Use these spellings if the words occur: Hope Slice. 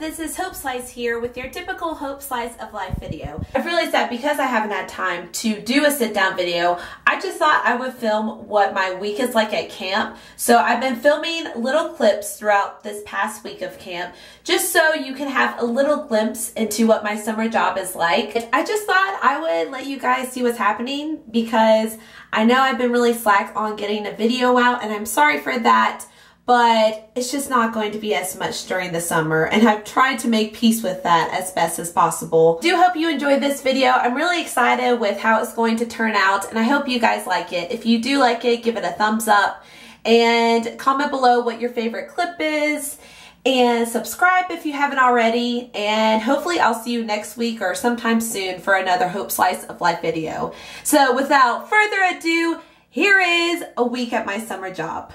This is Hope Slice here with your typical Hope Slice of Life video. I've realized that because I haven't had time to do a sit down video, I just thought I would film what my week is like at camp. So I've been filming little clips throughout this past week of camp, just so you can have a little glimpse into what my summer job is like. I just thought I would let you guys see what's happening because I know I've been really slack on getting a video out, and I'm sorry for that. But it's just not going to be as much during the summer, and I've tried to make peace with that as best as possible. I do hope you enjoyed this video. I'm really excited with how it's going to turn out, and I hope you guys like it. If you do like it, give it a thumbs up and comment below what your favorite clip is, and subscribe if you haven't already, and hopefully I'll see you next week or sometime soon for another Hope Slice of Life video. So without further ado, here is a week at my summer job.